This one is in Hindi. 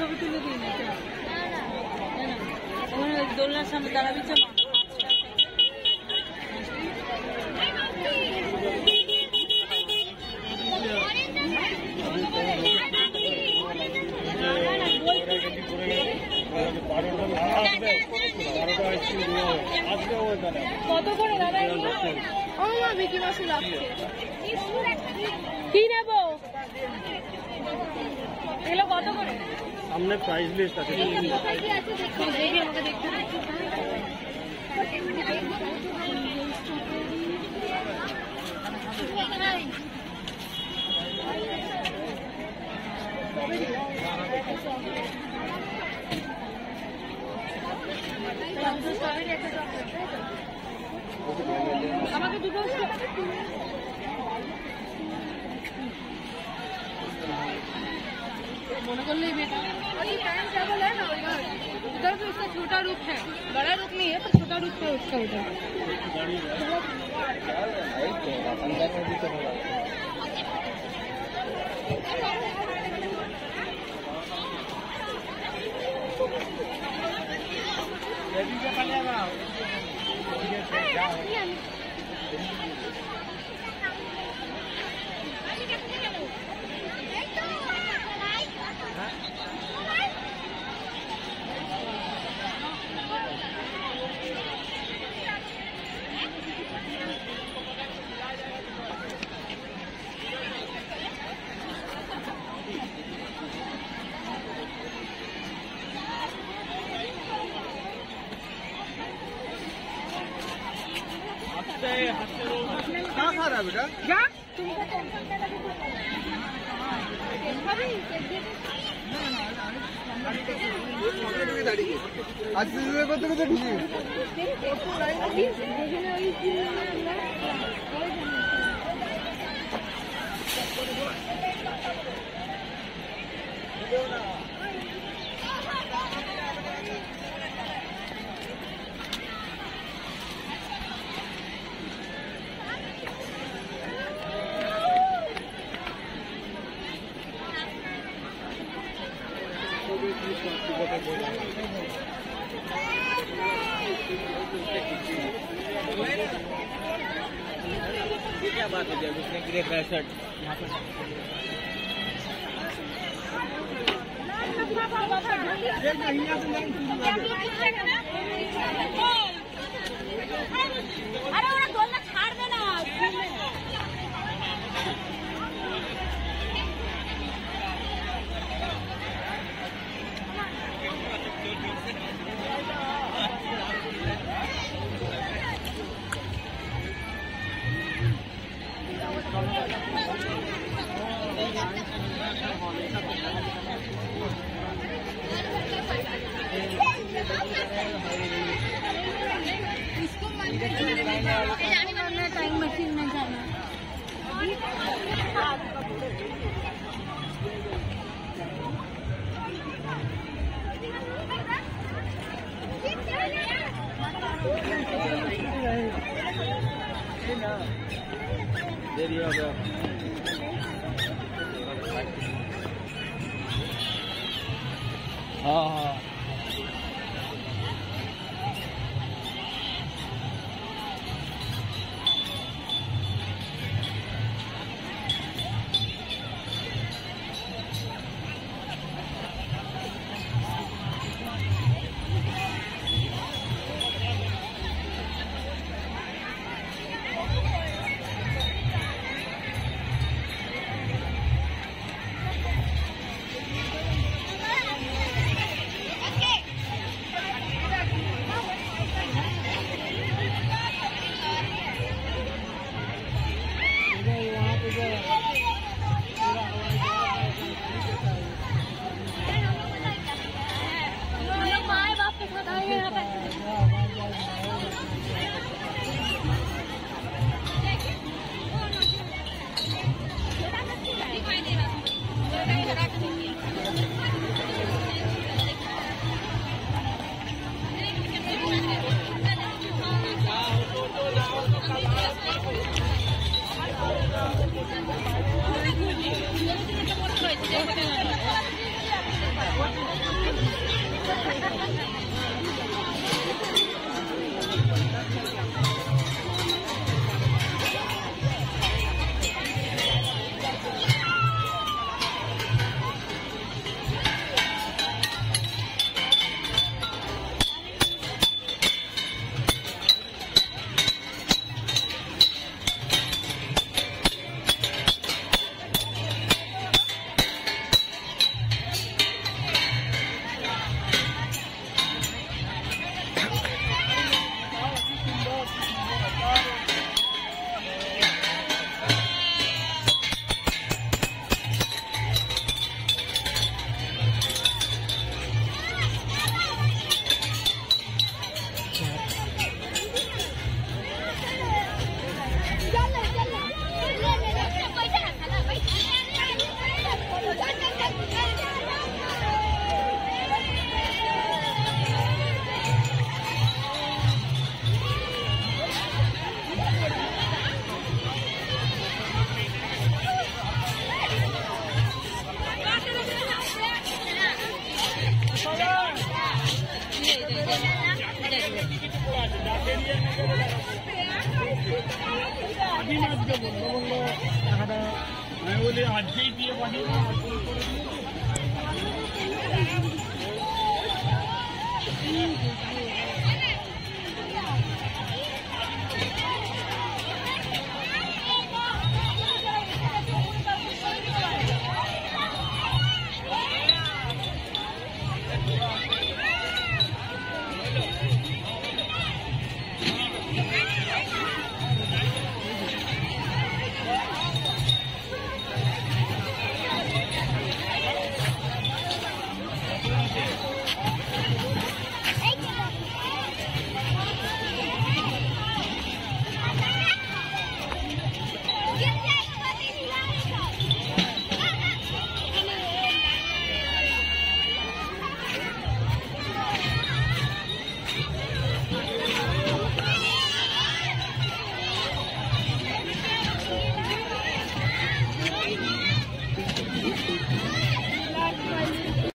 ছবি তুলে দিই না দোলনার সামনে দাঁড়াবি চল কত করে দাদা ও মা বিকি মাসি লাগছে কি নেবো এগুলো কত করে हमने प्राइस लिस्ट आते हैं। हमारे दूसरों से मना कर नहीं बेटा और ये टाइम टेबल है ना उधर भी उसका छोटा रूप है बड़ा रूप नहीं है तो छोटा रूप है उसका उधर बेटा क्या तुमको टेंशन का भी पता है भाभी ना दादी आज से कब तक खुशी है क्या बात है जब उसने ग्रे 65 यहाँ पर अरे वो दोनों छाड़ देना टाइम मशीन में जाना देरी हो गया हाँ हाँ Hadi Hadi